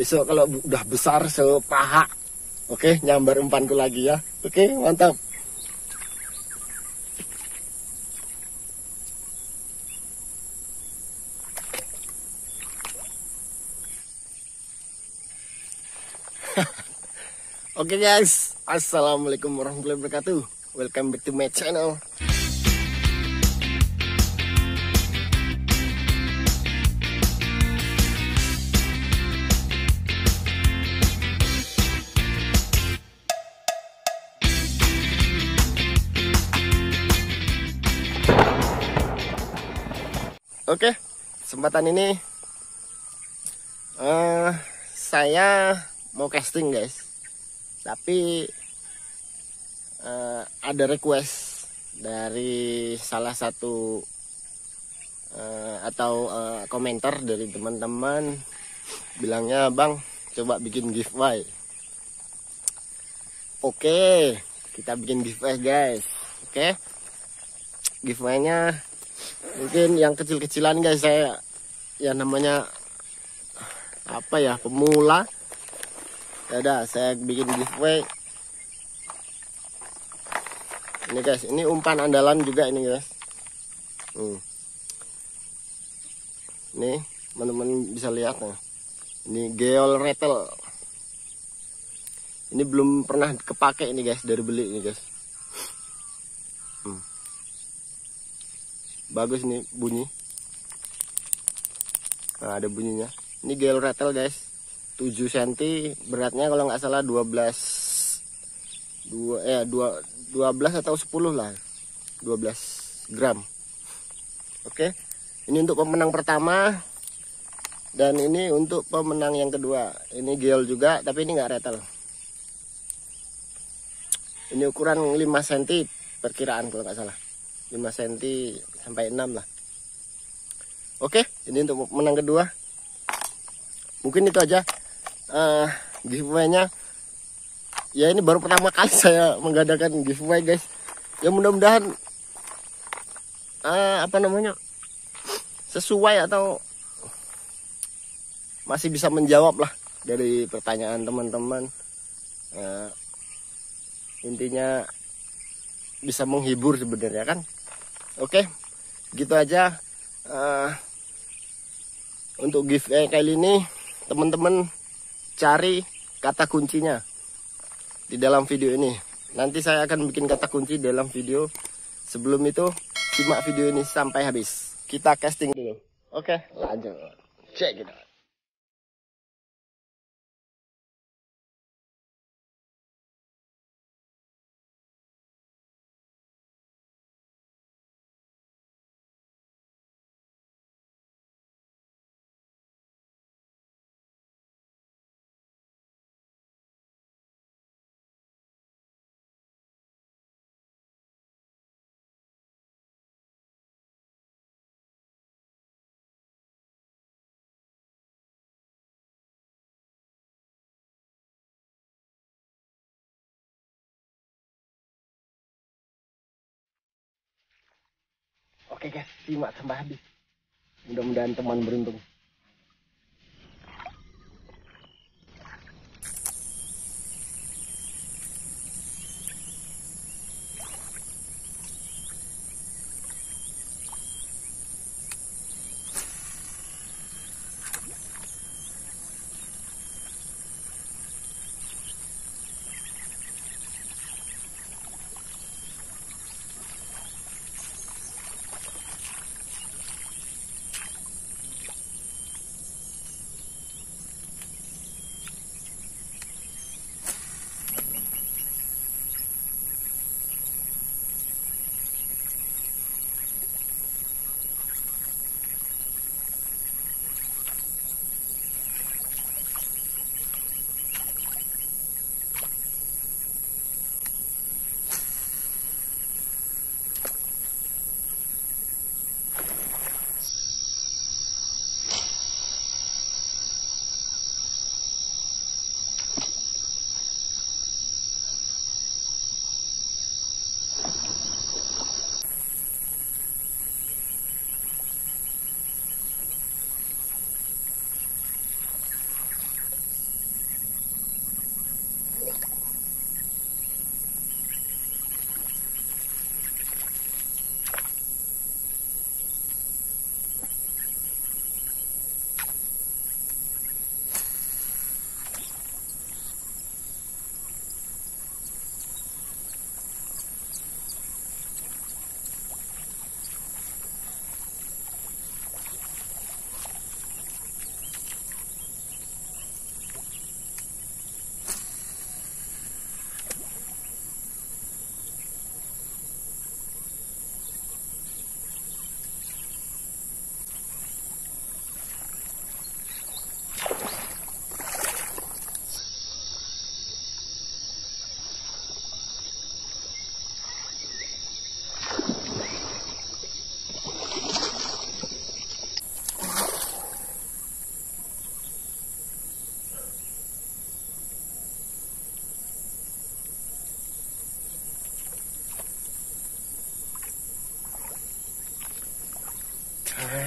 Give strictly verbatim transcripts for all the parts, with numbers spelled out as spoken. Besok kalau udah besar sepaha, oke, nyambar umpanku lagi ya. Oke, mantap. Oke guys, assalamualaikum warahmatullahi wabarakatuh. Welcome back to my channel. Oke, kesempatan ini uh, saya mau casting guys, tapi uh, ada request dari salah satu uh, atau uh, komentar dari teman-teman, bilangnya bang coba bikin giveaway. Oke, kita bikin giveaway guys. Oke, giveaway-nya mungkin yang kecil-kecilan guys, saya ya namanya apa ya, pemula ya udah saya bikin giveaway ini guys. Ini umpan andalan juga ini guys. hmm. Ini teman-teman bisa lihat nih, ini geol retel, ini belum pernah kepake ini guys, dari beli ini guys. hmm. Bagus nih bunyi. Nah, ada bunyinya. Ini geol retel guys. tujuh sentimeter, beratnya kalau nggak salah dua belas dua eh dua, dua belas atau sepuluh lah. dua belas gram. Oke. Ini untuk pemenang pertama dan ini untuk pemenang yang kedua. Ini geol juga tapi ini nggak retel. Ini ukuran lima sentimeter perkiraan kalau nggak salah. lima sentimeter sampai enam lah. Oke, ini untuk menang kedua. Mungkin itu aja uh, giveaway-nya. Ya ini baru pertama kali saya mengadakan giveaway guys. Ya mudah-mudahan uh, apa namanya, sesuai atau masih bisa menjawab lah dari pertanyaan teman-teman. uh, Intinya bisa menghibur sebenarnya kan. Oke, gitu aja uh, untuk giveaway kali ini. Teman-teman cari kata kuncinya di dalam video ini. Nanti saya akan bikin kata kunci dalam video. Sebelum itu simak video ini sampai habis. Kita casting dulu. Oke, lanjut. Check it out. Oke guys, simak sampai habis. Mudah-mudahan teman beruntung.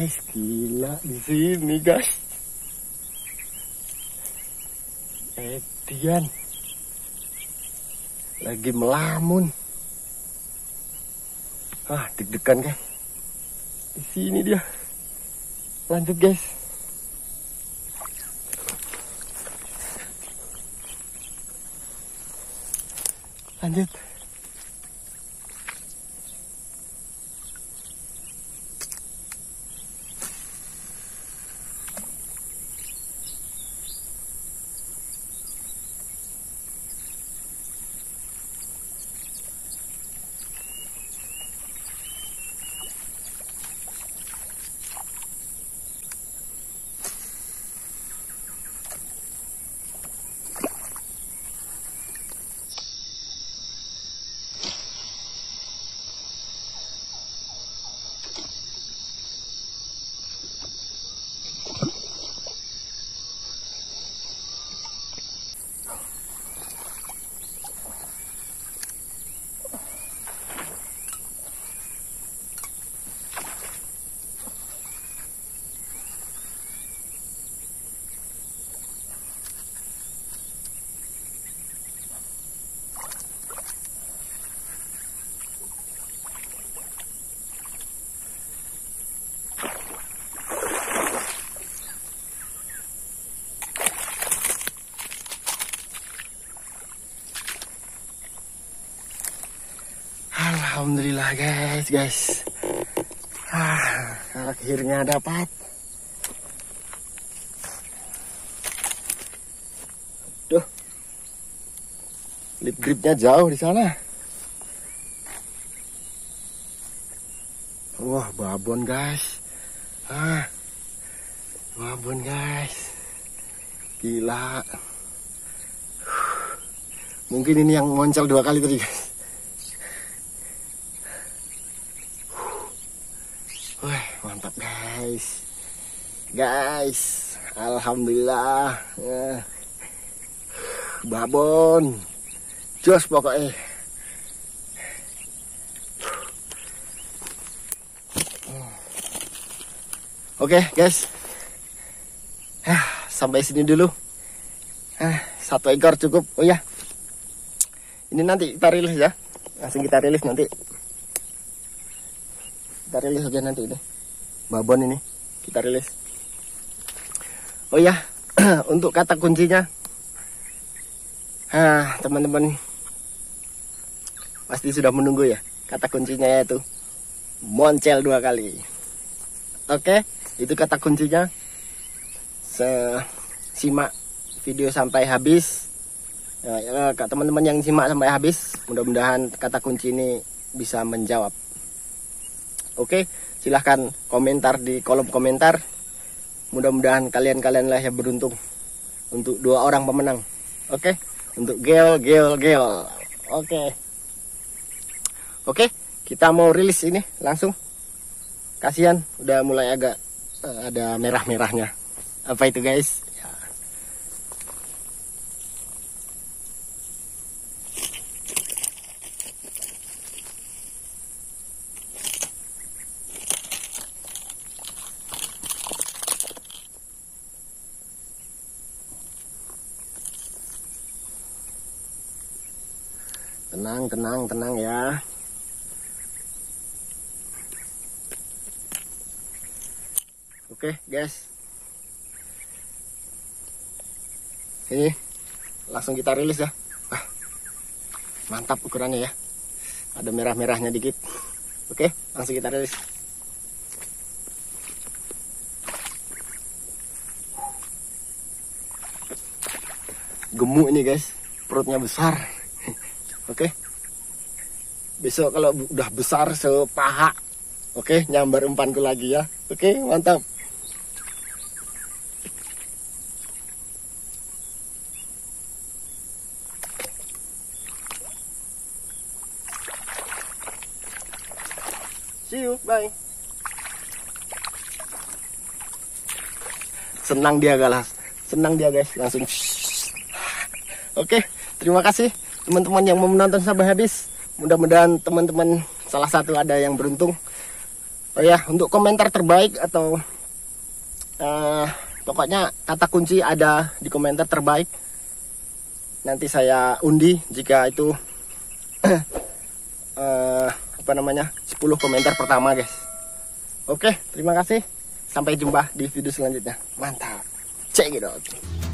guys, gila di sini guys. Edian lagi melamun. Ah, deg-degan guys. Di sini dia. Lanjut guys. Lanjut. Alhamdulillah guys, guys. Ah, akhirnya dapat. Duh, lip gripnya jauh di sana. Wah, babon guys. Ah, babon guys. Gila. Mungkin ini yang muncul dua kali tadi guys. Wah, mantap guys, guys, alhamdulillah, eh, babon, jos pokoknya. Oke okay, guys, eh, sampai sini dulu, eh, satu ekor cukup. Oh ya, ini nanti kita rilis ya, langsung kita rilis nanti. Kita rilis aja nanti ini babon ini kita rilis. Oh ya, untuk kata kuncinya, ah, teman-teman pasti sudah menunggu ya, kata kuncinya yaitu moncel dua kali. Oke, itu kata kuncinya. Simak video sampai habis. Nah, teman-teman yang simak sampai habis, mudah-mudahan kata kunci ini bisa menjawab. Oke, silahkan komentar di kolom komentar. Mudah-mudahan kalian-kalian lah yang beruntung untuk dua orang pemenang. Oke, untuk Gel, Gel, Gel. Oke, oke, kita mau rilis ini langsung. Kasihan, udah mulai agak uh, ada merah-merahnya. Apa itu guys? Ya. Tenang, tenang, tenang ya. Oke guys, ini langsung kita rilis ya. Ah, mantap ukurannya ya. Ada merah-merahnya dikit. Oke, langsung kita rilis. Gemuk ini guys, perutnya besar. Oke, okay. Besok kalau udah besar sepaha, oke, okay, nyambar umpanku lagi ya. Oke, okay, mantap. See you, bye. Senang dia galas, senang dia guys, langsung. Oke, okay, terima kasih teman-teman yang mau menonton sampai habis. Mudah-mudahan teman-teman salah satu ada yang beruntung Oh ya, untuk komentar terbaik atau uh, pokoknya kata kunci ada di komentar terbaik, nanti saya undi jika itu uh, apa namanya sepuluh komentar pertama, guys. Oke, terima kasih, sampai jumpa di video selanjutnya. Mantap, cek it out.